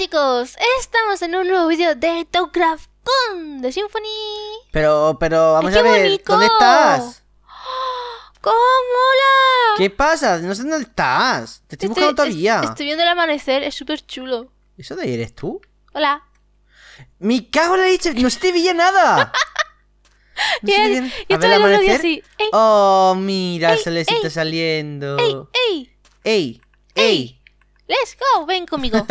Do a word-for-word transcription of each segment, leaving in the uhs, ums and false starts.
chicos, estamos en un nuevo video de ToadCraft con Dsimphony. Pero, pero, vamos a ver, bonito. ¿Dónde estás? ¡Cómo mola! ¿Qué pasa? No sé dónde estás, te estoy, estoy buscando todavía. es, Estoy viendo el amanecer, es súper chulo. ¿Eso de ahí eres tú? Hola. ¡Me cago en la leche! ¡No se te veía nada! No y el, bien. Yo estoy viendo el así. Ey. Oh, mira, ey, solecito ey. saliendo. ¡Ey, ey! ¡Ey, ey! ey. ¡Let's go! Ven conmigo.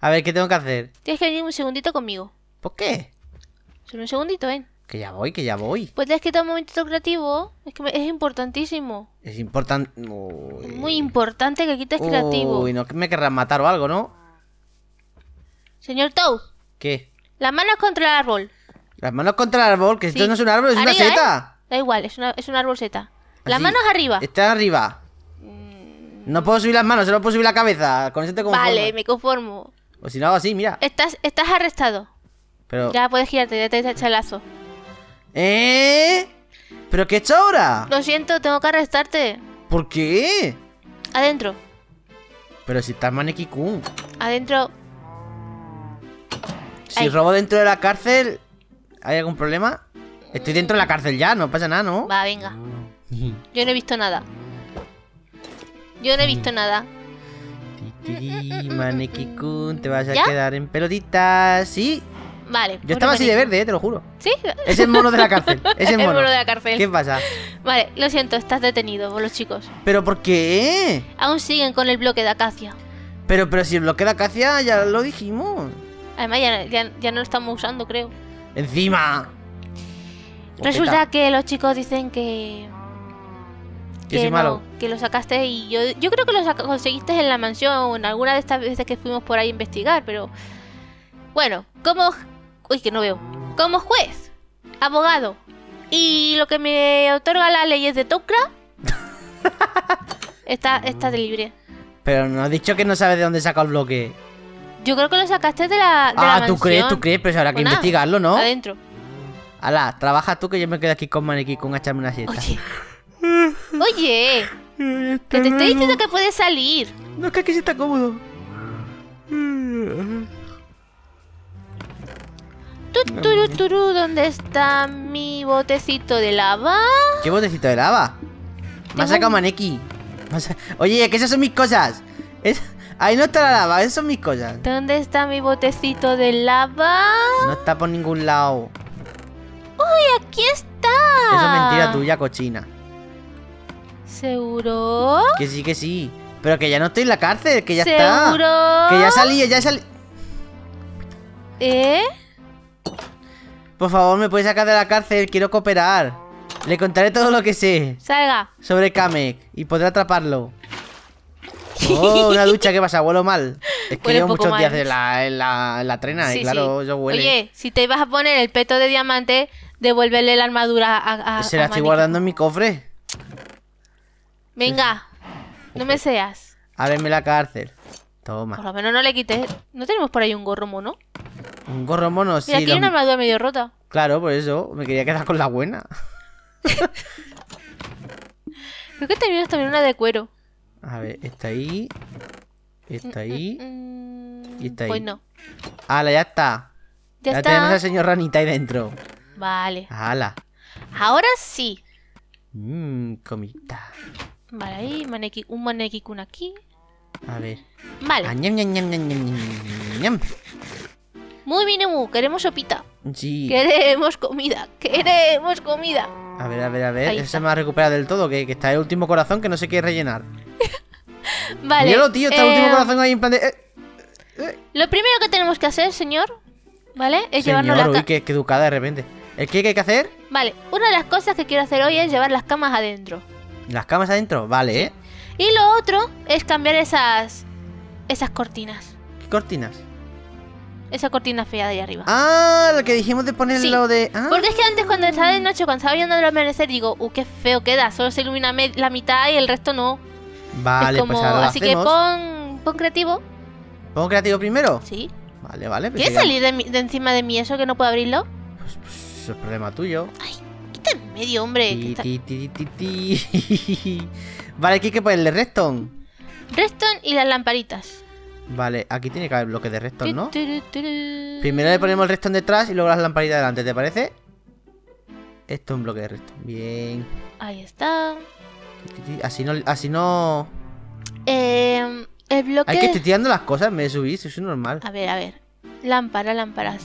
A ver, ¿qué tengo que hacer? Tienes que venir un segundito conmigo. ¿Por qué? Solo un segundito, ven. Que ya voy, que ya voy. Pues tienes que dar un momentito creativo. Es que me... es importantísimo. Es importante... Es muy importante que aquí estés creativo. Uy, no me querrán matar o algo, ¿no? Señor Toad. ¿Qué? Las manos contra el árbol. Las manos contra el árbol, que sí. Esto no es un árbol, es arriba, una seta. ¿Eh? Da igual, es, una, es un árbol seta. Las manos arriba. Está arriba. No puedo subir las manos, solo puedo subir la cabeza. Con eso te conformo. Vale, me conformo. O si no hago así, mira. Estás, estás arrestado. Pero... Ya puedes girarte, ya te he hecho el lazo. ¿Eh? ¿Pero qué he hecho ahora? Lo siento, tengo que arrestarte. ¿Por qué? Adentro. Pero si estás Maneki-kun. Adentro. Si Ahí. robo dentro de la cárcel, ¿hay algún problema? Estoy dentro de la cárcel ya, no pasa nada, ¿no? Va, venga. Yo no he visto nada. Yo no he visto nada. Maneki-kun, te vas a ¿Ya? quedar en pelotitas. Sí. Vale. Yo estaba así de verde, eh, te lo juro. ¿Sí? Es el mono de la cárcel. Es el mono. el mono de la cárcel. ¿Qué pasa? Vale, lo siento, estás detenido por los chicos. ¿Pero por qué? Aún siguen con el bloque de acacia. Pero, pero si el bloque de acacia ya lo dijimos. Además, ya, ya, ya no lo estamos usando, creo. Encima. Resulta que los chicos dicen que... Que, no, malo. que lo sacaste y yo, yo creo que lo conseguiste en la mansión o en alguna de estas veces que fuimos por ahí a investigar, pero... Bueno, como... Uy, que no veo. Como juez, abogado y lo que me otorga las leyes de ToadCraft, está, está de libre. Pero no has dicho que no sabes de dónde saca el bloque. Yo creo que lo sacaste de la, de ah, la mansión. Ah, ¿tú crees? ¿Tú crees? Pero pues habrá que bueno, investigarlo, ¿no? Adentro. Ala, trabaja tú que yo me quedo aquí con Maneki-kun a echarme una siesta. Oye. Oye, que te estoy diciendo que puedes salir. No, es que aquí sí está cómodo. Turu, turu, ¿dónde está mi botecito de lava? ¿Qué botecito de lava? Me ha sacado Maneki. Oye, que esas son mis cosas. Es... Ahí no está la lava, esas son mis cosas. ¿Dónde está mi botecito de lava? No está por ningún lado. ¡Uy, aquí está! Eso es mentira tuya, cochina. ¿Seguro? Que sí, que sí. Pero que ya no estoy en la cárcel, que ya ¿Seguro? está. ¿Seguro? Que ya salí, ya salí. ¿Eh? Por favor, me puedes sacar de la cárcel, quiero cooperar. Le contaré todo lo que sé. Salga. Sobre Kamek y podré atraparlo. Oh, una ducha, ¿qué pasa? Huelo mal. Es que llevo muchos mal. días en la, en la, en la trena, sí, y claro, sí. yo huele. Oye, si te ibas a poner el peto de diamante, devuélvele la armadura a, a Se la a estoy Maneki. guardando en mi cofre. Venga, no me seas. Ábreme la cárcel. Toma. Por lo menos no le quites. ¿No tenemos por ahí un gorro mono? Un gorro mono, sí. Mira, aquí hay una armadura medio rota. Claro, por eso. Me quería quedar con la buena. Creo que teníamos también una de cuero. A ver, está ahí. Está ahí. Y está ahí. Pues no. Ala, ya está. Ya, ya está. Tenemos al señor Ranita ahí dentro. Vale. Ala. Ahora sí. Mmm, comita. Vale, ahí, maneki, un Maneki-kun aquí. A ver. Vale. Ah, ñam, ñam, ñam, ñam, ñam, ñam. Muy bien, Emu, queremos sopita. Sí. Queremos comida, queremos comida. A ver, a ver, a ver. Ahí se me ha recuperado del todo, que, que está el último corazón que no sé qué rellenar. Vale. Míralo, tío, está eh... el último corazón ahí en plan de... Eh, eh. Lo primero que tenemos que hacer, señor, ¿vale? Es señor, llevarnos la... Uy, qué, qué educada de repente. ¿El qué, qué hay que hacer? Vale, una de las cosas que quiero hacer hoy es llevar las camas adentro. Las camas adentro, vale, sí. ¿eh? Y lo otro es cambiar esas esas cortinas. ¿Qué cortinas? Esa cortina fea de ahí arriba. Ah, la que dijimos de ponerlo sí. de... Ah. Porque es que antes cuando estaba de noche, cuando estaba viendo el amanecer, digo, uh, qué feo queda, solo se ilumina la mitad y el resto no. Vale, como... pues ahora lo Así hacemos. que pon, pon creativo. ¿Pon creativo primero? Sí. Vale, vale. ¿Quieres ya... salir de, mi, de encima de mí eso que no puedo abrirlo? Pues, pues eso es problema tuyo. Ay. En medio, hombre. Ti, está... ti, ti, ti, ti. Vale, aquí hay que ponerle redstone. Redstone y las lamparitas. Vale, aquí tiene que haber bloque de redstone, ¿no? Primero le ponemos el redstone detrás y luego las lamparitas delante, ¿te parece? Esto es un bloque de redstone. Bien. Ahí está. Así no... Así no... Eh, el bloque... Hay que estar tirando las cosas, me subís, eso es normal. A ver, a ver. Lámpara, lámparas.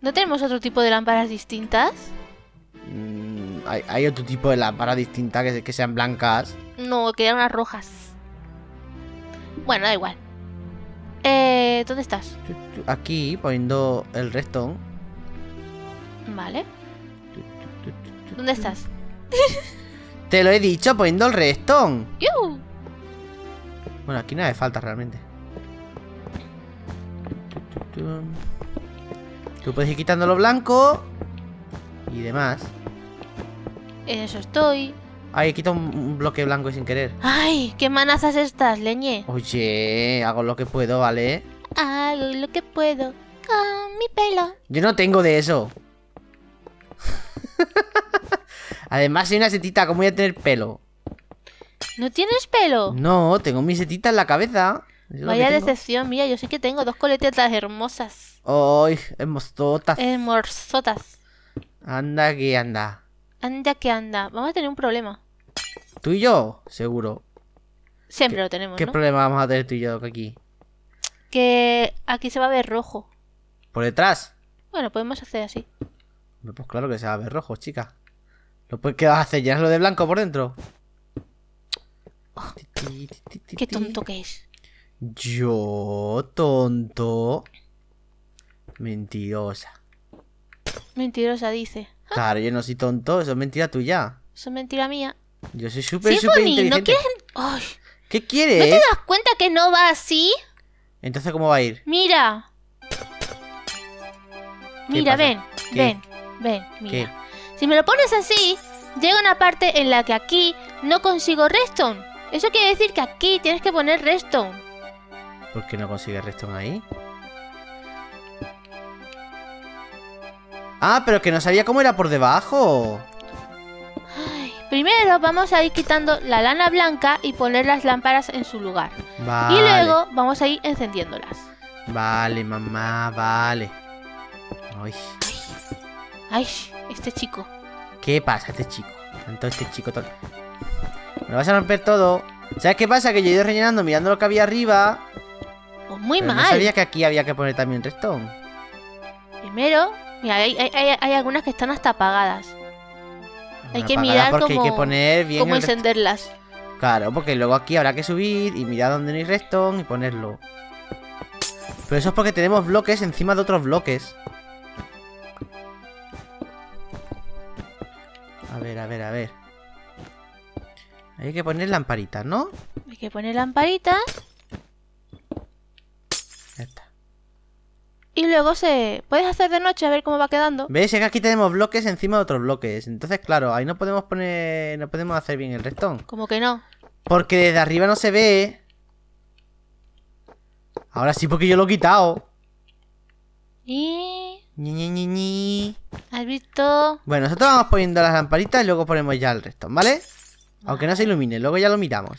¿No tenemos otro tipo de lámparas distintas? Mm, hay, hay otro tipo de lámparas distintas que, que sean blancas. No, que eran unas rojas. Bueno, da igual. Eh, ¿dónde estás? Aquí, poniendo el redstone. Vale. ¿Dónde estás? Te lo he dicho, poniendo el redstone. ¡Yu! Bueno, aquí nada de falta realmente. Tú puedes ir quitando lo blanco y demás. En eso estoy. Ay, quita un, un bloque blanco sin querer. Ay, qué manazas estas, leñe. Oye, hago lo que puedo, ¿vale? Hago lo que puedo con mi pelo. Yo no tengo de eso. Además soy una setita, ¿cómo voy a tener pelo? ¿No tienes pelo? No, tengo mi setita en la cabeza. Vaya decepción, mira, yo sí que tengo dos coletetas hermosas. Ay, hermosotas. Hermosotas. Anda que anda. Anda que anda. Vamos a tener un problema. ¿Tú y yo? Seguro. Siempre lo tenemos, ¿no? ¿Qué problema vamos a tener tú y yo aquí? Que aquí se va a ver rojo. ¿Por detrás? Bueno, podemos hacer así. Pues claro que se va a ver rojo, chica. ¿Qué vas a hacer? ¿Llenarlo de blanco por dentro? Qué tonto que es. Yo, tonto. Mentirosa. Mentirosa, dice. Claro, yo no soy tonto, eso es mentira tuya. Eso es mentira mía. Yo soy súper, súper inteligente. ¿No quieres... ¿Qué quieres? ¿No te das cuenta que no va así? Entonces, ¿cómo va a ir? Mira. Mira, pasa? ven, ¿Qué? ven, ven, mira. ¿Qué? Si me lo pones así, llega una parte en la que aquí no consigo redstone. Eso quiere decir que aquí tienes que poner redstone. ¿Por qué no consigues redstone ahí? Ah, pero que no sabía cómo era por debajo. Ay, primero vamos a ir quitando la lana blanca y poner las lámparas en su lugar. Vale. Y luego vamos a ir encendiéndolas. Vale, mamá, vale. Ay. Ay, este chico. ¿Qué pasa este chico? Tanto este chico todo. Me vas a romper todo. ¿Sabes qué pasa? Que yo he ido rellenando mirando lo que había arriba. Pues muy mal. No sabía que aquí había que poner también redstone. Primero, mira, hay, hay, hay, hay algunas que están hasta apagadas. Bueno, hay que mirar porque cómo, hay que poner bien cómo encenderlas. Claro, porque luego aquí habrá que subir y mirar donde no hay redstone y ponerlo. Pero eso es porque tenemos bloques encima de otros bloques. A ver, a ver, a ver. Hay que poner lamparitas, ¿no? Hay que poner lamparitas. Ya está. Y luego se... Puedes hacer de noche a ver cómo va quedando. ¿Ves? Es que aquí tenemos bloques encima de otros bloques. Entonces, claro, ahí no podemos poner... No podemos hacer bien el redstone. ¿Cómo que no? Porque desde arriba no se ve. Ahora sí, porque yo lo he quitado. Y... Ñi, Ñi, Ñi, Ñi. ¿Has visto? Bueno, nosotros vamos poniendo las lamparitas y luego ponemos ya el redstone, ¿vale? Aunque no se ilumine, luego ya lo miramos.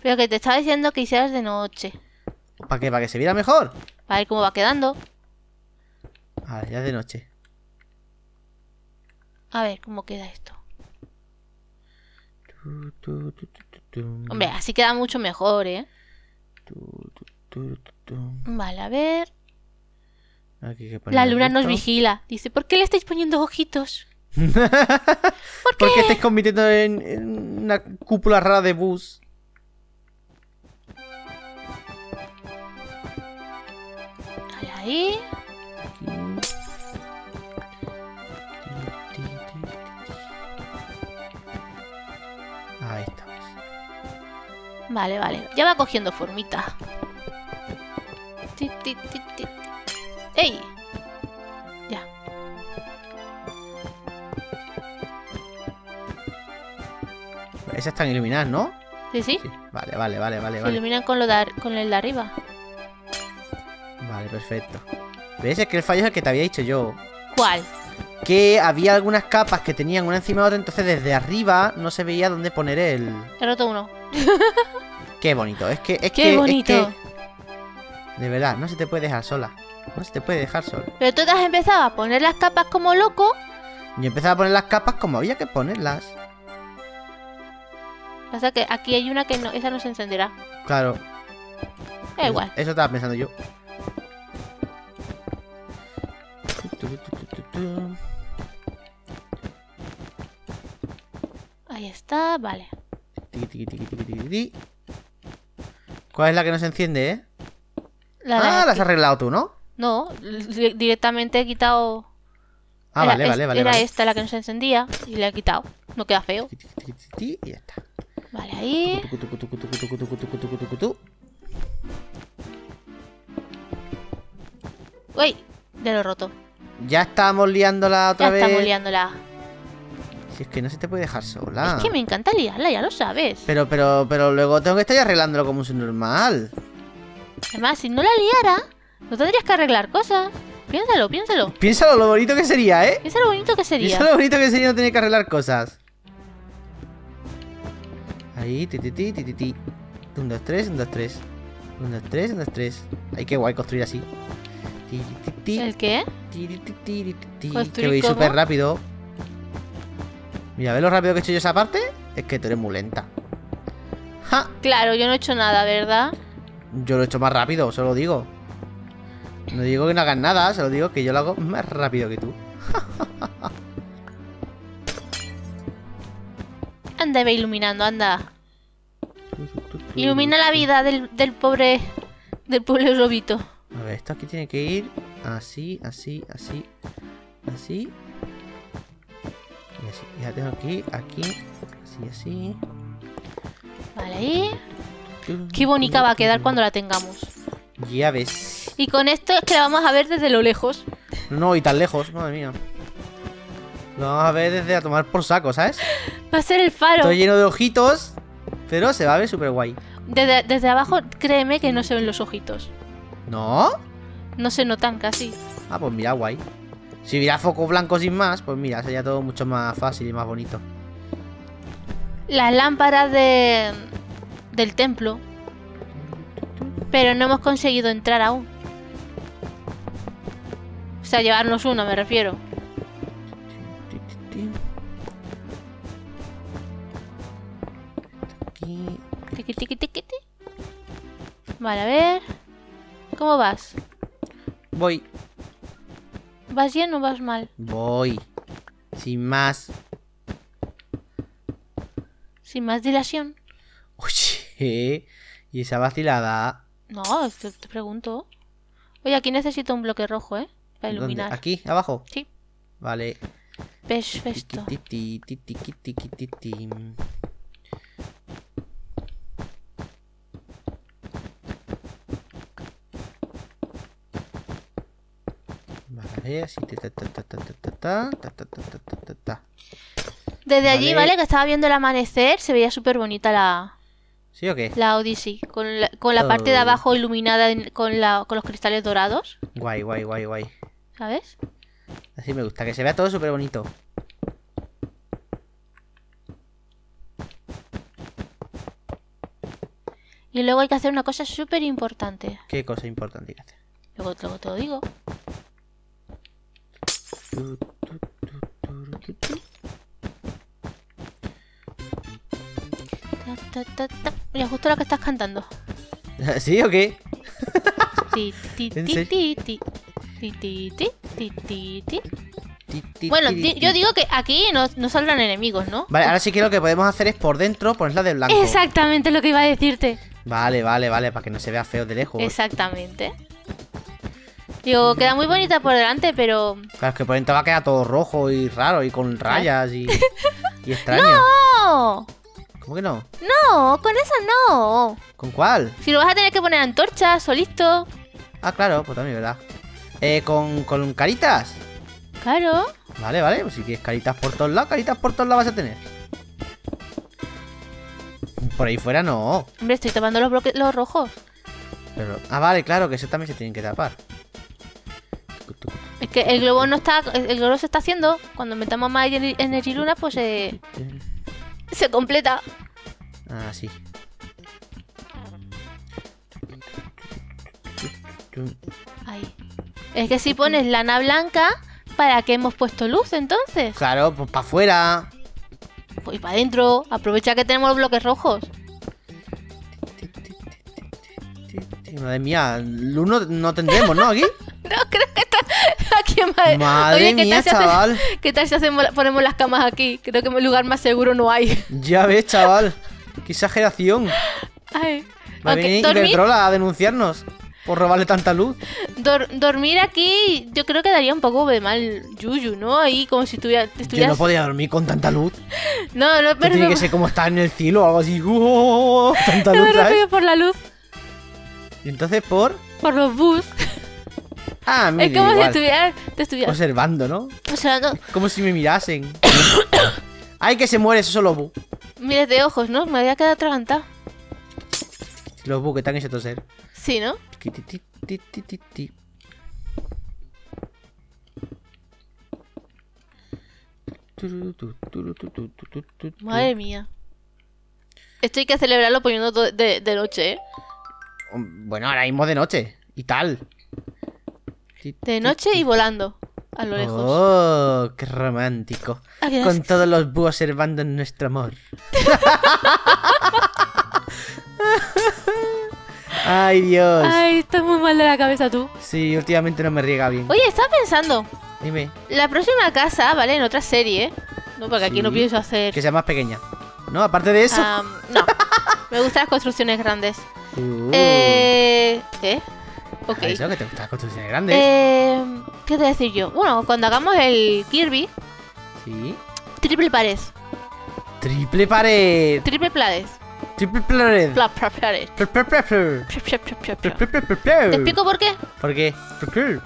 Pero que te estaba diciendo que hicieras de noche. ¿Para qué? ¿Para que se viera mejor? Para ver cómo va quedando. A ver, ya es de noche. A ver, ¿cómo queda esto? Tu, tu, tu, tu, tu. Hombre, así queda mucho mejor, ¿eh? Tu, tu, tu, tu, tu. Vale, a ver. Aquí que la luna nos vigila. Dice, ¿por qué le estáis poniendo ojitos? ¿Por qué? Porque estés convirtiendo en, en una cúpula rara de bus. Ahí. Ahí estamos. Vale, vale. Ya va cogiendo formita. ¡Ey! Esas están iluminadas, ¿no? Sí, sí, sí. Vale, vale, vale, vale. Se iluminan con, lo de, con el de arriba. Vale, perfecto. ¿Ves? Es que el fallo es el que te había dicho yo. ¿Cuál? Que había algunas capas que tenían una encima de otra, entonces desde arriba no se veía dónde poner el... He roto uno. Qué bonito. Es que... Es Qué que, bonito. Es que... De verdad, no se te puede dejar sola. No se te puede dejar sola. Pero tú te has empezado a poner las capas como loco. Yo empezaba a poner las capas como había que ponerlas. Pasa que aquí hay una que no, esa no se encenderá. Claro. Da igual. Eso estaba pensando yo. Ahí está, vale. ¿Cuál es la que no se enciende, eh? La ah, la las has arreglado tú, ¿no? No, directamente he quitado... Ah, era, vale, vale, vale. Era vale. Esta la que no se encendía y la he quitado. No queda feo. Y ya está. Vale, ahí. Uy, de lo roto. Ya estamos liándola otra ya vez. Ya estamos liándola. Si es que no se te puede dejar sola. Es que me encanta liarla, ya lo sabes. Pero, pero, pero luego tengo que estar arreglándolo como un normal. Además, si no la liara, no tendrías que arreglar cosas. Piénsalo, piénsalo. Piénsalo lo bonito que sería, ¿eh? Piénsalo lo bonito que sería. Piénsalo lo bonito que sería no tener que arreglar cosas. Ahí, ti, ti, ti, ti, ti. uno, dos, tres, uno, dos, tres. uno, dos, tres, uno, dos, tres. Ay, qué guay construir así. Ti, ti, ti. ¿El qué? Ti, ti, ti, ti, ti. Que voy súper rápido. Mira, ¿ves lo rápido que he hecho yo esa parte? Es que tú eres muy lenta. ¡Ja! Claro, yo no he hecho nada, ¿verdad? Yo lo he hecho más rápido, se lo digo. No digo que no hagas nada, se lo digo que yo lo hago más rápido que tú. Anda, ve iluminando, anda. Ilumina la vida del, del pobre... Del pobre lobito. A ver, esto aquí tiene que ir así, así, así, así... Así, ya tengo aquí, aquí, así, así. Vale, ahí. Qué bonita va a quedar cuando la tengamos. Ya ves. Y con esto es que la vamos a ver desde lo lejos. No, y tan lejos, madre mía. Lo vamos a ver desde a tomar por saco, ¿sabes? Va a ser el faro. Estoy lleno de ojitos, pero se va a ver súper guay. Desde, desde abajo, créeme que no se ven los ojitos. ¿No? No se notan casi. Ah, pues mira, guay. Si hubiera foco blanco sin más, pues mira, sería todo mucho más fácil y más bonito. Las lámparas de... del templo. Pero no hemos conseguido entrar aún. O sea, llevarnos uno, me refiero. Vale, a ver. ¿Cómo vas? Voy. ¿Vas bien o vas mal? Voy. Sin más. Sin más dilación. Oye, ¿y esa vacilada? No, te, te pregunto. Oye, aquí necesito un bloque rojo, ¿eh? Para iluminar. ¿Dónde? ¿Aquí? ¿Abajo? Sí. Vale. Perfecto. Desde allí, ¿vale? Que estaba viendo el amanecer, se veía súper bonita la... ¿Sí o qué? La Odyssey, con la, con la oh. parte de abajo iluminada en, con, la, con los cristales dorados. Guay, guay, guay, guay. ¿Sabes? Así me gusta, que se vea todo súper bonito. Y luego hay que hacer una cosa súper importante. ¿Qué cosa importante hay que hacer? Luego, luego te lo digo. Mira, justo la que estás cantando. ¿Sí o qué? Bueno, yo digo que aquí no, no saldrán enemigos, ¿no? Vale, ahora sí que lo que podemos hacer es por dentro ponerla de blanco. Exactamente lo que iba a decirte. Vale, vale, vale, para que no se vea feo de lejos. Exactamente. Digo, queda muy bonita por delante, pero... Claro, es que por dentro va a quedar todo rojo y raro y con rayas y, y extraño. ¡No! ¿Cómo que no? No, con eso no. ¿Con cuál? Si lo vas a tener que poner antorchas o listo. Ah, claro, pues también, ¿verdad? Eh, ¿con, con caritas? Claro. Vale, vale, pues si quieres caritas por todos lados, caritas por todos lados vas a tener. Por ahí fuera no. Hombre, estoy tapando los bloques, los rojos. Pero, ah, vale, claro, que eso también se tienen que tapar. Es que el globo no está... El globo se está haciendo. Cuando metamos más energía luna, pues eh, se completa. Ah, sí. Ahí. Es que si pones lana blanca, ¿para qué hemos puesto luz entonces? Claro, pues para afuera. Pues para adentro. Aprovecha que tenemos los bloques rojos. Madre mía, luz no, no tendremos, ¿no? Aquí. No, creo que está aquí en Madrid. Madre Oye, ¿qué mía, tal chaval. Hace... ¿Qué tal si hacemos... ponemos las camas aquí? Creo que un lugar más seguro no hay. Ya ves, chaval. Qué exageración. Ay. Va a venir Iberdrola a denunciarnos por robarle tanta luz. Dor dormir aquí yo creo que daría un poco de mal yuyu, ¿no? Ahí como si tuviera, estuvieras... Yo no podía dormir con tanta luz. No, no, pero... Tiene que ser como estar en el cielo o algo así. ¡Oh! Tanta luz, ¿sabes? No por la luz. ¿Y entonces por...? Por los bus. Ah, mira, es como igual. Si estuvieras... Te estuvieras... Observando, ¿no? Observando. Como si me mirasen. ¡Ay, que se muere eso solo bu! Mires de ojos, ¿no? Me había quedado atragantado. Los bu que te han hecho toser. Sí, ¿no? Madre mía. Esto hay que celebrarlo poniendo de, de noche, ¿eh? Bueno, ahora mismo de noche. Y tal. De noche y volando. A lo lejos. Oh, qué romántico. Con todos los búhos observando en nuestro amor. Ay, Dios. Ay, estás muy mal de la cabeza tú. Sí, últimamente no me riega bien. Oye, estaba pensando. Dime. La próxima casa, ¿vale? En otra serie. No, porque sí, aquí no pienso hacer. Que sea más pequeña. No, aparte de eso. Um, no. Me gustan las construcciones grandes. Uh. Eh. ¿Eh? Ok. Eso, que te gustan las construcciones grandes. Eh. ¿Qué te voy a decir yo? Bueno, cuando hagamos el Kirby. Sí. Triple pared. Triple pared. Triple pared. Triple planet. ¿Te explico por qué? ¿Por qué? ¿Por qué?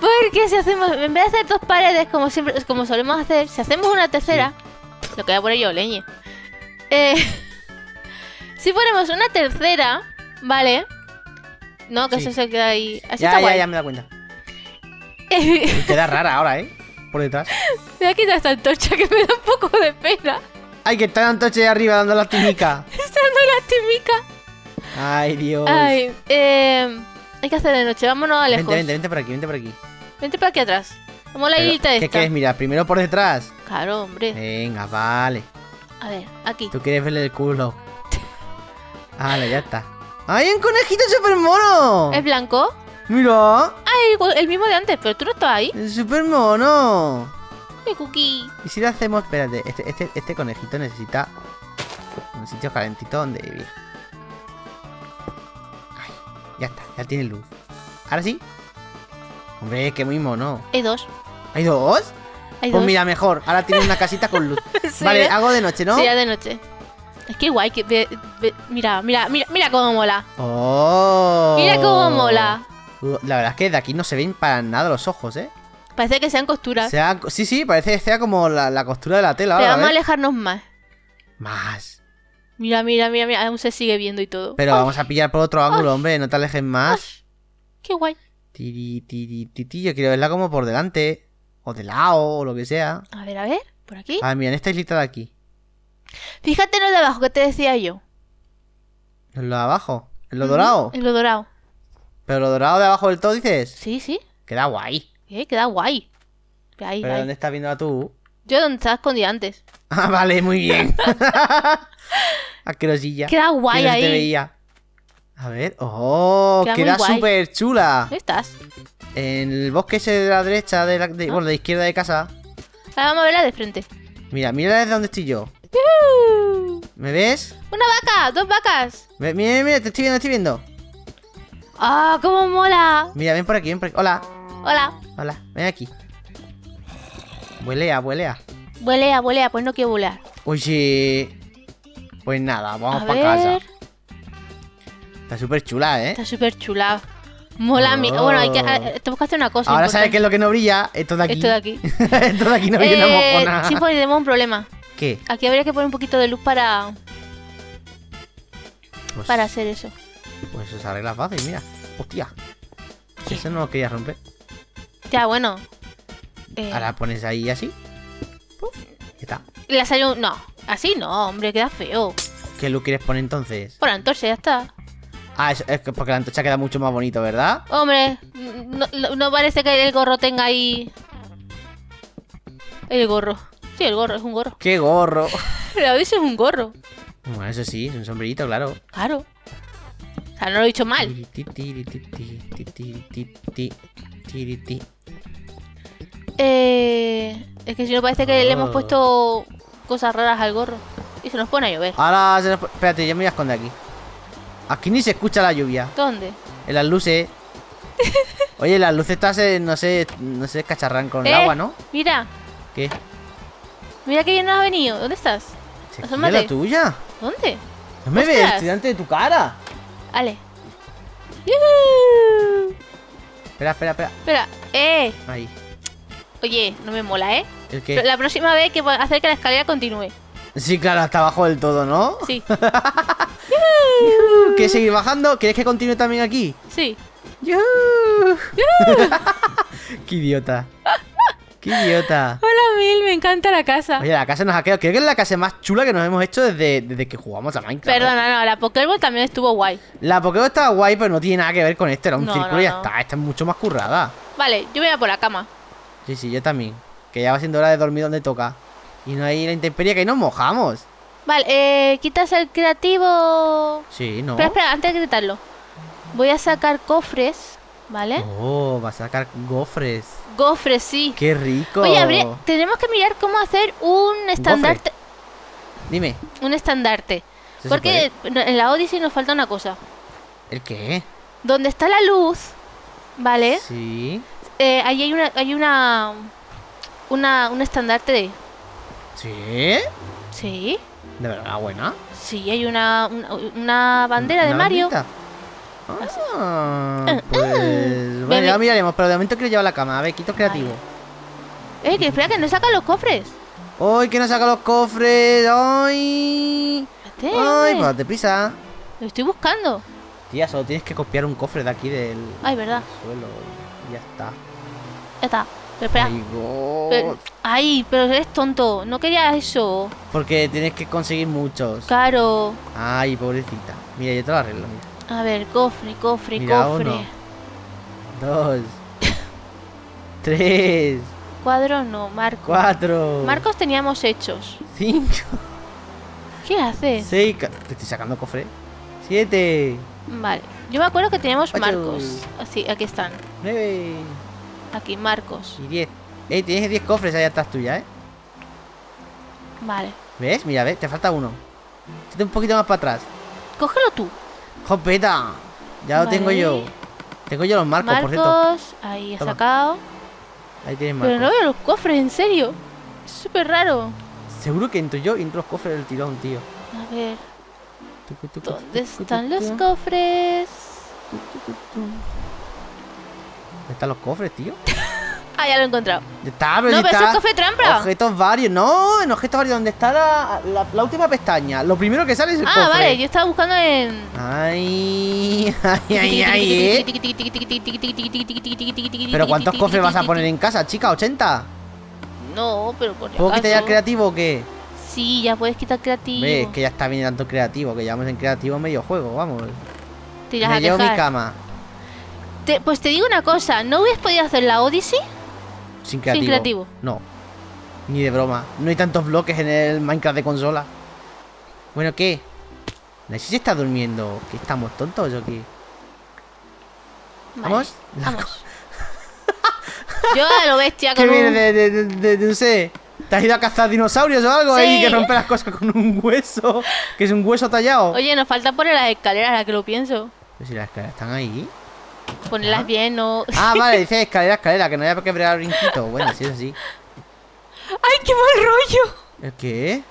Porque si hacemos, en vez de hacer dos paredes como siempre, como solemos hacer, si hacemos una tercera, sí. Lo que voy a poner yo, leñe. Eh, si ponemos una tercera, ¿vale? No, que sí. Eso se queda ahí. Así ya, está ya, guay. Ya me da cuenta. Eh. Queda rara ahora, ¿eh? Por detrás. Me ha quitado esta antorcha que me da un poco de pena. Ay, que está la antorcha de arriba dando la timica. Está dando la timica. Ay, Dios. Ay, eh, hay que hacer de noche, vámonos a lejos. Vente, vente, vente por aquí, vente por aquí. Vente por aquí atrás. Vamos a la hilita esta. ¿Qué quieres mirar? ¿Primero por detrás? Claro, hombre. Venga, vale. A ver, aquí. Tú quieres verle el culo. Ah, ya está. ¡Ay, un conejito súper mono! ¿Es blanco? ¡Mira! ¡Ah, el, el mismo de antes! Pero tú no estás ahí. ¡Es súper mono! ¡Qué cookie! Y si le hacemos... Espérate, este, este, este conejito necesita... Un sitio calentito donde vivir. ¡Ay! Ya está, ya tiene luz. ¿Ahora sí? Hombre, qué muy mono. Hay dos. ¿Hay dos? ¿Hay pues dos? Mira, mejor. Ahora tiene una casita con luz. Sí, vale, ¿eh? Hago de noche, ¿no? Sí, ya de noche. Es que guay, que... Ve, ve, mira, mira, mira, mira cómo mola. ¡Oh! Mira cómo mola. La verdad es que de aquí no se ven para nada los ojos, ¿eh? Parece que sean costuras. Sea, sí, sí, parece que sea como la, la costura de la tela. Pero ahora, vamos a, a alejarnos más. Más. Mira, mira, mira, mira, aún se sigue viendo y todo. Pero ¡ay! Vamos a pillar por otro ángulo, ¡ay! Hombre, no te alejes más. ¡Ay! Qué guay. Tiri, tiri, tiri, yo quiero verla como por delante. O de lado, o lo que sea. A ver, a ver, por aquí. Ah, mira, en esta islita de aquí. Fíjate en lo de abajo, que te decía yo. ¿En lo de abajo? ¿En lo mm, dorado? En lo dorado. ¿Pero lo dorado de abajo del todo dices? Sí, sí. Queda guay. ¿Qué? Queda guay. Ahí, ¿pero ahí. Dónde estás viendo tú? Yo donde estaba escondida antes. Ah, vale, muy bien. Asquerosilla. Queda guay que ahí. Te veía. A ver, oh, queda, queda súper chula. ¿Dónde estás? En el bosque ese de la derecha, de la, de, ¿ah? Bueno, de la izquierda de casa. Ahora vamos a verla de frente. Mira, mira desde donde estoy yo. Uh, ¿Me ves? Una vaca, dos vacas. Mira, mira, te estoy viendo, te estoy viendo. ¡Ah, oh, cómo mola! Mira, ven por aquí, ven por aquí. Hola. Hola. Hola, ven aquí. Vuelea, vuelea. Vuelea, vuelea, pues no quiero volar. Oye. Pues nada, vamos para casa. Está súper chula, ¿eh? Está súper chula. Mola, oh. mi... Bueno, hay que... tenemos que hacer una cosa. Ahora importante. Sabes que es lo que no brilla. Esto de aquí. Esto de aquí. Esto de aquí no brilla eh, una mojona. Sí, pues tenemos un problema. ¿Qué? Aquí habría que poner un poquito de luz para... Pues... Para hacer eso. Pues se arregla fácil, mira. Hostia. ¿Qué? Eso no lo quería romper. Ya, bueno. Eh... Ahora pones ahí así. Puf. Ya está. Le salió un... No, así no, hombre, queda feo. qué luz quieres poner entonces? Por la antorcha, ya está. Ah, es, es porque la antorcha queda mucho más bonito, ¿verdad? Hombre, no, no parece que el gorro tenga ahí... El gorro. Sí, el gorro, es un gorro. ¿Qué gorro? Pero a veces es un gorro. Bueno, eso sí, es un sombrerito, claro. Claro. O sea, no lo he dicho mal. Eh, es que si no parece que oh. le hemos puesto cosas raras al gorro. Y se nos pone a llover. Ahora se nos... Espérate, yo me voy a esconder aquí. Aquí ni se escucha la lluvia. ¿Dónde? En las luces. Oye, las luces estás en, no sé, no sé, cacharrán con eh, el agua, ¿no? Mira. ¿Qué? Mira que bien nos ha venido. ¿Dónde estás? ¿Es la tuya? ¿Dónde? No me ves, estoy delante de tu cara. Vale. ¡Yuhu! Espera, espera, espera. Espera, eh. Ahí. Oye, no me mola, ¿eh? ¿El qué? La próxima vez que va a hacer que la escalera continúe. Sí, claro, hasta abajo del todo, ¿no? Sí. ¡Yuhu! ¿Quieres seguir bajando? ¿Quieres que continúe también aquí? Sí. ¡Yuhu! ¡Yuhu! ¡Qué idiota! ¡Qué idiota! Hola, Mil, me encanta la casa. Oye, la casa nos ha quedado. Creo que es la casa más chula que nos hemos hecho desde, desde que jugamos a Minecraft. Perdona, no, la Pokéball también estuvo guay. La Pokéball estaba guay, pero no tiene nada que ver con esto. Era un no, círculo no, y ya no. está. Esta es mucho más currada. Vale, yo voy a por la cama. Sí, sí, yo también. Que ya va siendo hora de dormir donde toca. Y no hay la intemperie, que ahí nos mojamos. Vale, eh, quitas el creativo. Sí, no. Espera, espera, antes de quitarlo. Voy a sacar cofres, ¿vale? Oh, va a sacar gofres. Gofres, sí. Qué rico. Oye, habría, tenemos que mirar cómo hacer un estandarte. ¿Gofre? Dime. Un estandarte. Porque en la Odyssey nos falta una cosa. ¿El qué? Donde está la luz, ¿vale? Sí. Eh, ahí hay una, hay una, una, un estandarte de. ¿Sí? Sí. ¿De verdad buena? Sí, hay una, una, una bandera ¿Una de Mario. Bandita? Ah, ah, pues... ah, bueno, ya miraremos, pero de momento quiero llevar la cama. A ver, quito creativo. Eh, que espera, que no saca los cofres. ¡Ay, que no saca los cofres! ¡Ay! Espérate, ¡ay, pues te pisa! Lo estoy buscando. Tía, solo tienes que copiar un cofre de aquí del, Ay, ¿verdad? del suelo. Ya está. Ya está. Pero espera. Ay, pero, ay, pero eres tonto. No querías eso. Porque tienes que conseguir muchos. Claro. Ay, pobrecita. Mira, yo te lo arreglo, mira. A ver, cofre, cofre, Mira, cofre. Uno, dos, tres. Cuadros no, Marcos. Cuatro. Marcos teníamos hechos. Cinco. ¿Qué haces? Seis. Te estoy sacando cofre. Siete. Vale. Yo me acuerdo que teníamos Ocho. Marcos. Así, aquí están. Nueve. Aquí, Marcos. Y diez. Ey, tienes diez cofres allá atrás tuya, ¿eh? Vale. ¿Ves? Mira, ves, te falta uno. Siete un poquito más para atrás. Cógelo tú. ¡Jopeta! Ya vale. lo tengo yo. Tengo yo los marcos, marcos por cierto. Ahí he Toma. sacado. Ahí tienes marcos. Pero no veo los cofres, en serio. Es súper raro. Seguro que entro yo y entro los cofres del tirón, tío. A ver. Tucu, tucu, ¿Dónde tucu, están tucu, los tucu. cofres? ¿Dónde están los cofres, tío? Ah, ya lo he encontrado. Está, pero no, pero eso es cofre trampa. Objetos varios. No, en objetos varios. Donde está la, la, la última pestaña. Lo primero que sale es el ah, cofre. Ah, vale. Yo estaba buscando en... Ay, ay, ay, ay, ¿eh? Pero ¿cuántos cofres vas a poner en casa, chica? ¿ochenta? No, pero por ¿Puedo acaso... quitar ya el creativo o qué? Sí, ya puedes quitar creativo. Ves que ya está bien tanto creativo. Que llevamos en creativo medio juego, vamos. Te irás Me a llevo dejar. mi cama. Te, pues te digo una cosa. ¿No hubieras podido hacer la Odyssey? Sin creativo. Sin creativo. No. Ni de broma. No hay tantos bloques en el Minecraft de consola. Bueno, ¿qué? No sé si está durmiendo. ¿Que estamos tontos o qué? Vale. ¿Vamos? Vamos. Yo a lo bestia con ¿Qué un... viene de, de, de, de, no sé? ¿Te has ido a cazar dinosaurios o algo? Sí. Ahí que rompe las cosas con un hueso. Que es un hueso tallado. Oye, nos falta poner las escaleras, a la que lo pienso. Pero si las escaleras están ahí. Ponerlas ¿Ah? bien o... Ah, vale, dice escalera, escalera, que no haya que bregar brinquito. Bueno, si sí, es así. ¡Ay, qué mal rollo! ¿El qué?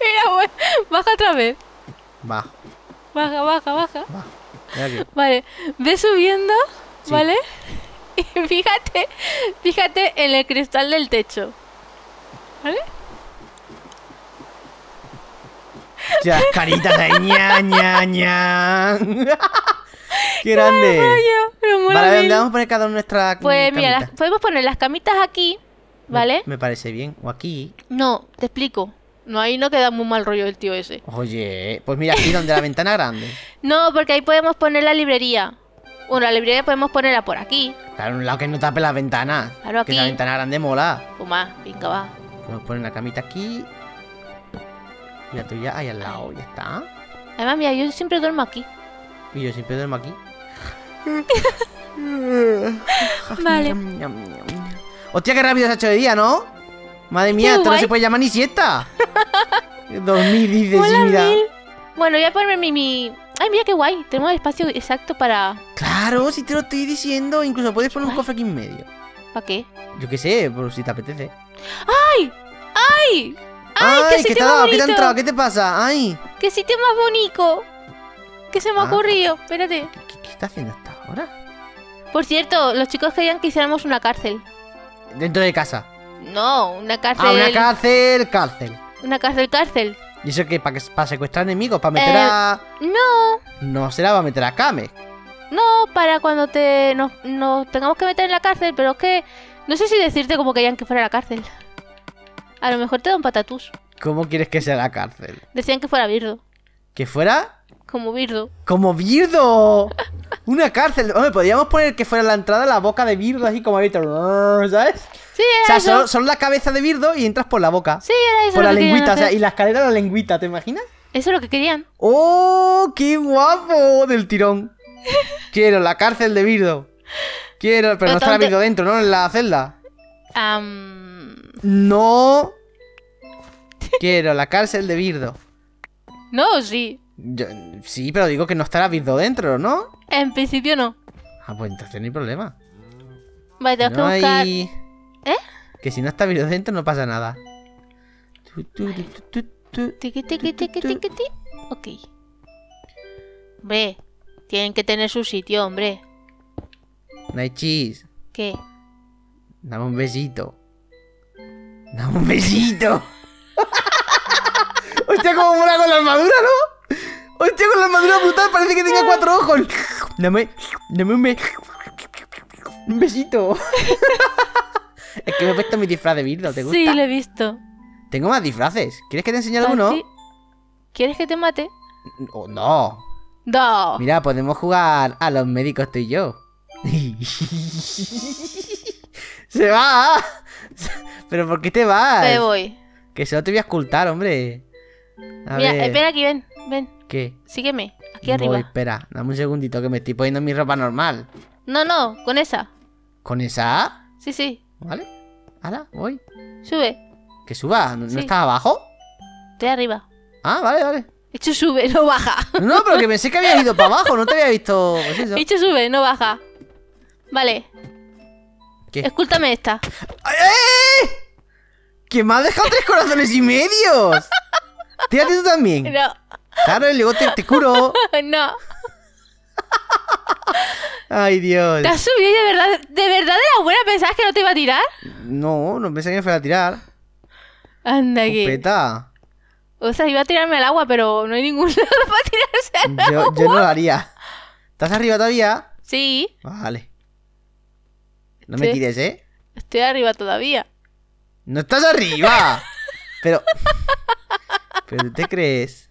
Mira, bueno, baja otra vez. Baja. Baja, baja, baja. baja. Vale, ve subiendo, sí. ¿vale? Y fíjate, fíjate en el cristal del techo. ¿Vale? Las caritas de ña, ña, ña. ¡Qué grande! Rollo, pero vale, ¿dónde vamos a poner cada uno nuestra Pues camita? mira, las, podemos poner las camitas aquí, ¿vale? Me, me parece bien. O aquí. No, te explico. No, ahí no queda muy mal rollo el tío ese. Oye, pues mira aquí donde la ventana grande. No, porque ahí podemos poner la librería. Bueno, la librería podemos ponerla por aquí. Claro, un lado que no tape las ventanas. Claro, aquí. Que la ventana grande mola. O más, venga, va. Podemos poner una camita aquí. Y la tuya ahí al lado, ya está. Además, mira, yo siempre duermo aquí. Y yo siempre duermo aquí. Vale. Hostia, qué rápido se ha hecho de día, ¿no? Madre mía, qué esto guay. No se puede llamar ni siesta. Dormir, dices, mira. Bueno, voy a ponerme mi, mi... Ay, mira qué guay. Tenemos el espacio exacto para... Claro, si te lo estoy diciendo. Incluso puedes poner guay. Un cofre aquí en medio. ¿Para qué? Yo qué sé, por si te apetece. ¡Ay! ¡Ay! ¡Ay, qué sitio más bonito! ¿Qué te ha entrado? ¿Qué te pasa? ¡Ay! ¡Qué sitio más bonito! ¿Qué se me ha ah, ocurrido? Espérate. ¿Qué, qué está haciendo hasta ahora? Por cierto, los chicos querían que hiciéramos una cárcel. ¿Dentro de casa? No, una cárcel... Ah, una cárcel, cárcel. Una cárcel, cárcel. ¿Y eso qué? ¿Para pa secuestrar enemigos? ¿Para meter eh, a...? No. ¿No será para meter a Kame? No, para cuando te nos, nos tengamos que meter en la cárcel, pero es que... No sé si decirte como querían que fuera a la cárcel. A lo mejor te da un patatús. ¿Cómo quieres que sea la cárcel? Decían que fuera Birdo. ¿Que fuera...? Como Birdo. ¡Como Birdo! Una cárcel. Hombre, podríamos poner que fuera la entrada la boca de Birdo, así como ahorita, ¿sabes? Sí, era O sea, eso. Son la cabeza de Birdo y entras por la boca. Sí, era eso. Por la lengüita, o sea, y la escalera la lengüita, ¿te imaginas? Eso es lo que querían. ¡Oh, qué guapo! Del tirón. Quiero la cárcel de Birdo. Quiero... Pero no estará Birdo dentro, ¿no? En la celda. Um... No. Quiero la cárcel de Birdo. No, sí. Yo, sí, pero digo que no estará Birdo dentro, ¿no? En principio no. Ah, pues entonces no hay problema. Vale, tengo no que buscar... Hay... ¿Eh? Que si no está Birdo dentro no pasa nada. Vale. Tiki, tiki, tiki, tiki, tiki. Ok. Hombre, tienen que tener su sitio, hombre. No hay chis. ¿Qué? Dame un besito. Dame un besito. Hostia, como mola con la armadura, ¿no? Hostia, con la armadura brutal, parece que tenga cuatro ojos. Dame, dame un, be un besito. Es que me he puesto mi disfraz de Birdo, ¿te gusta? Sí, lo he visto. Tengo más disfraces. ¿Quieres que te enseñe alguno? Ti... ¿Quieres que te mate? Oh, no. No. Mira, podemos jugar a los médicos tú y yo. Se va. ¿Pero por qué te vas? Me voy. Que solo te voy a escultar, hombre. A Mira, ver. espera aquí, ven, ven. ¿Qué? Sígueme, aquí Voy, arriba. Espera, dame un segundito que me estoy poniendo mi ropa normal. No, no, con esa. ¿Con esa? Sí, sí. Vale. Hala, voy. Sube. ¿Que suba? ¿No, sí. ¿No estás abajo? Estoy arriba. Ah, vale, vale. Hecho sube, no baja. No, pero que pensé que habías ido para abajo, no te había visto. Pues eso. Hecho sube, no baja. Vale. ¿Qué? Escúltame esta. ¡Eh! ¡Que me has dejado tres corazones y medios! Tírate tú también. No. Claro, luego te, te curo. No. Ay, Dios. ¿Te has subido de verdad? ¿De verdad de la buena pensabas que no te iba a tirar? No, no pensé que me fuera a tirar. Anda aquí. Peta. O sea, iba a tirarme al agua, pero no hay ningún lado para tirarse al yo, agua. Yo no lo haría. ¿Estás arriba todavía? Sí. Vale. No estoy, me tires, ¿eh? Estoy arriba todavía. ¡No estás arriba! Pero... ¿Pero tú te crees?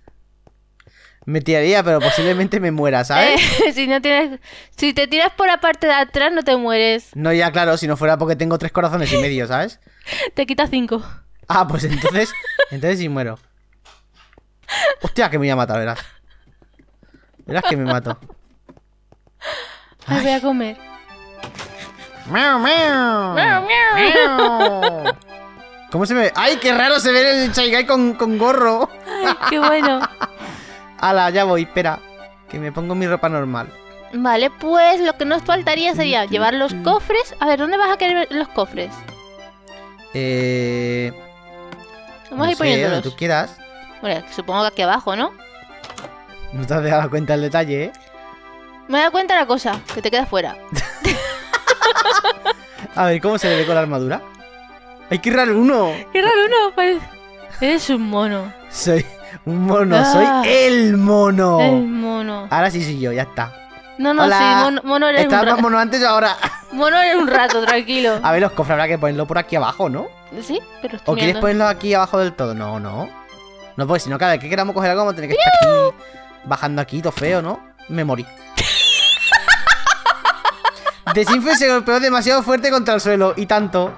Me tiraría, pero posiblemente me muera, ¿sabes? Eh, si no tienes... Si te tiras por la parte de atrás, no te mueres. No, ya, claro, si no fuera porque tengo tres corazones y medio, ¿sabes? Te quita cinco. Ah, pues entonces... Entonces sí muero. Hostia, que me voy a matar, verás. Verás que me mato. Me voy a comer. ¡Meow, meow! ¡Meow, meow! ¡Meow! ¿Cómo se me...? ¡Ay, qué raro se ve el Chai Guy con, con gorro! Ay, ¡qué bueno! Ala, ya voy, espera, que me pongo mi ropa normal. Vale, pues lo que nos faltaría sería llevar los cofres. A ver, ¿dónde vas a querer los cofres? Eh... Vamos a ir poniéndolos donde tú quieras. Bueno, supongo que aquí abajo, ¿no? No te has dado cuenta del detalle, ¿eh? Me he dado cuenta de la cosa, que te quedas fuera. A ver, ¿cómo se le ve con la armadura? ¡Ay, qué raro uno! ¡Qué raro uno! Pues... Eres un mono. Soy... Un mono, ah, soy el mono. El mono. Ahora sí soy yo, ya está. No, no, Hola. sí, mono, mono eres Estaba un rato. Estabas más mono antes, ahora. Mono eres un rato, tranquilo. A ver, los cofres habrá que ponerlo por aquí abajo, ¿no? Sí, pero estoy ¿O mirando. quieres ponerlo aquí abajo del todo? No, no. No, porque si no, cada vez que queramos coger algo vamos a tener que estar aquí, bajando aquí, todo feo, ¿no? Me morí. Dsimphony se golpeó demasiado fuerte contra el suelo. Y tanto.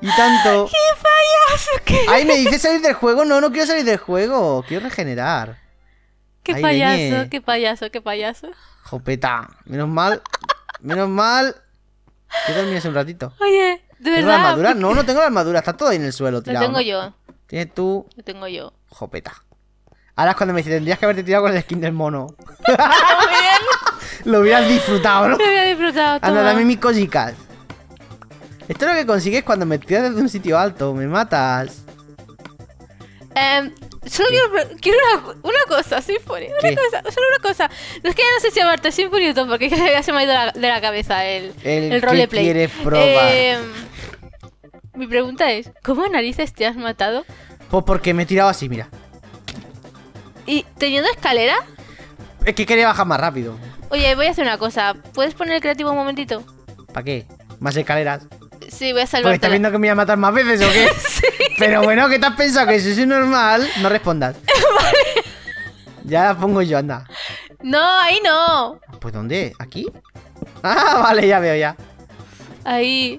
Y tanto. ¡Qué payaso! ¿Qué? Ay, me dice salir del juego. No, no quiero salir del juego. Quiero regenerar. Qué Ay, payaso, leñe. qué payaso, qué payaso. Jopeta. Menos mal. Menos mal. Que dormí hace un ratito. Oye, ¿de verdad? ¿Tengo la armadura? No, no tengo la armadura. Está todo ahí en el suelo tirado. La tengo yo. ¿Tienes tú? Lo tengo yo. Jopeta. Ahora es cuando me dice, tendrías que haberte tirado con el skin del mono. Lo hubieras disfrutado, ¿no? Lo hubiera disfrutado, toma. Anda, dame mis cositas. Esto es lo que consigues cuando me tiras desde un sitio alto. Me matas. Eh, solo quiero, quiero una, una cosa, Dsimphony. Una ¿Qué? cosa, solo una cosa. No es que no sé si llamarte Dsimphony o Tom, porque ya se me ha ido la, de la cabeza el, el, el roleplay. ¿Quieres probar? Eh, mi pregunta es, ¿cómo narices te has matado? Pues porque me he tirado así, mira. ¿Y teniendo escalera? Es que quería bajar más rápido. Oye, voy a hacer una cosa. ¿Puedes poner el creativo un momentito? ¿Para qué? ¿Más escaleras? Sí, voy a salvarte. Porque estás viendo que me voy a matar más veces, ¿o qué? Sí. Pero bueno, ¿qué te has pensado? Que si soy normal, no respondas. Vale. Ya la pongo yo, anda. No, ahí no. ¿Pues dónde? ¿Aquí? Ah, vale, ya veo, ya. Ahí.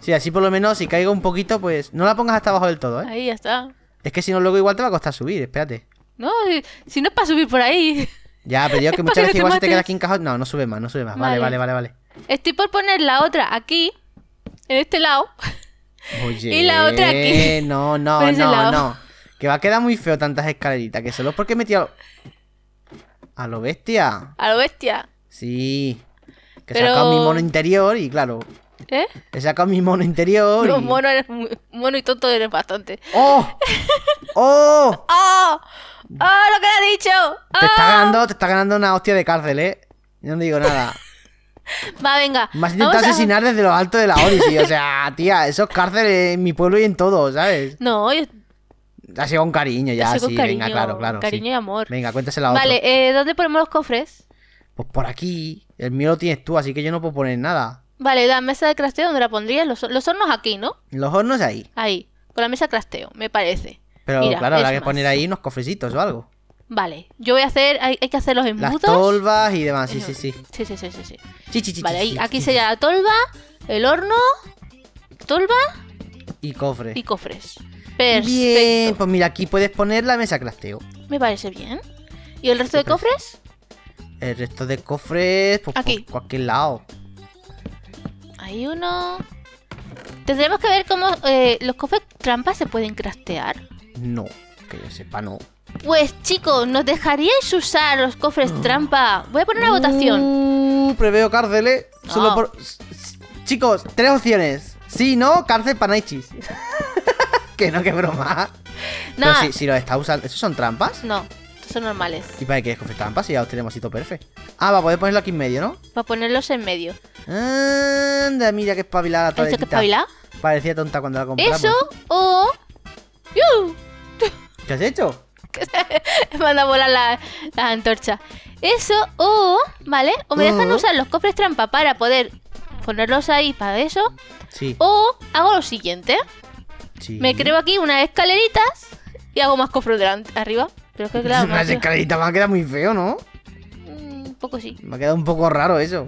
Sí, así por lo menos, si caigo un poquito, pues... No la pongas hasta abajo del todo, ¿eh? Ahí, ya está. Es que si no, luego igual te va a costar subir, espérate. No, si, si no es para subir por ahí. Ya, pero yo es que muchas veces que igual se te queda aquí encajado. No, no sube más, no sube más. Vale, vale, vale, vale. Estoy por poner la otra aquí, en este lado. Oye. Y la otra aquí. No, no, no, no. Que va a quedar muy feo tantas escaleritas, que solo porque he metido... A lo bestia. A lo bestia. Sí. Que pero... he sacado mi mono interior y claro... ¿Eh? He sacado mi mono interior. No, y... mono, eres muy... mono y tonto eres bastante. ¡Oh! ¡Oh! ¡Oh! ¡Oh, lo que le he dicho! ¡Oh! Te está ganando, te está ganando una hostia de cárcel, ¿eh? Yo no digo nada. Va, venga. Me has intentado asesinar a... desde lo alto de la Odyssey. O sea, tía, eso es cárcel en mi pueblo y en todo, ¿sabes? No, yo... Ha sido con cariño ya, sí, cariño, venga, claro, claro. Cariño sí. y amor. Venga, cuéntasela otra. Vale, eh, ¿dónde ponemos los cofres? Pues por aquí. El mío lo tienes tú, así que yo no puedo poner nada. Vale, la mesa de crasteo, ¿dónde la pondrías? Los, los hornos aquí, ¿no? Los hornos ahí. Ahí, con la mesa de crasteo, me parece. Pero mira, claro, habrá que más. poner ahí unos cofrecitos o algo. Vale, yo voy a hacer, hay, hay que hacer los embudos. Las tolvas y demás, sí, sí, sí. Sí, sí, sí, sí, sí. sí, sí, sí vale, sí, sí, aquí sí, sería la tolva, el horno, tolva... Y cofres. Y cofres. Perfecto. Bien, pues mira, aquí puedes poner la mesa de crasteo. Me parece bien. ¿Y el resto de cofres? El resto de cofres, pues aquí. Por cualquier lado. Hay uno... Tendremos que ver cómo eh, los cofres trampas se pueden craftear. No, que yo sepa no. Pues chicos, ¿nos dejaríais usar los cofres trampa? Voy a poner una uh, votación. Preveo cárcel, eh. No. Solo por... Chicos, tres opciones. Sí, no, cárcel para Naichis. Que no, que broma. No. Pero si, si los está usando... ¿Esos son trampas? No, estos son normales. ¿Y para qué quieres cofres trampas? Si ya los tenemos así todo perfecto. Ah, va a poder ponerlo aquí en medio, ¿no? Para ponerlos en medio. Anda, mira que espabilada. ¿Has dicho que espabilada? Parecía tonta cuando la compramos. Eso o... ¡Yu! ¿Qué has hecho? Me manda a volar las la antorchas. Eso o... ¿Vale? O me dejan uh. usar los cofres trampa para poder ponerlos ahí para eso. Sí. O hago lo siguiente. Sí. Me creo aquí unas escaleritas y hago más cofres delante, arriba. Pero es que claro... Unas escaleritas me ha quedado muy feo, ¿no? Un poco sí. Me ha quedado un poco raro eso.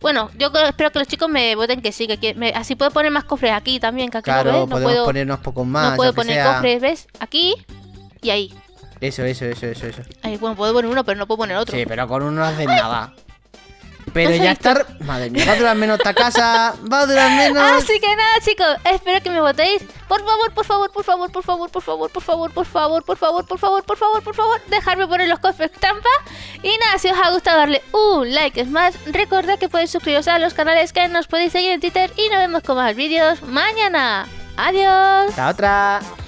Bueno, yo espero que los chicos me voten que sí, que, que me, así puedo poner más cofres aquí también, que aquí claro, no, ¿ves? No podemos puedo, ponernos pocos más. No puedo poner sea... cofres, ¿ves? Aquí y ahí. Eso, eso, eso, eso, eso. Ay, bueno, puedo poner uno, pero no puedo poner otro. Sí, pero con uno no haces nada. Pero no ya estar... Madre mía, va a durar menos esta casa, va a durar menos... Así que nada, chicos, espero que me votéis. Por favor, por favor, por favor, por favor, por favor, por favor, por favor, por favor, por favor, por favor, por favor, dejadme poner los cofres trampa. Y nada, si os ha gustado darle un like es más, recordad que podéis suscribiros a los canales, que nos podéis seguir en Twitter y nos vemos con más vídeos mañana. Adiós. Hasta otra.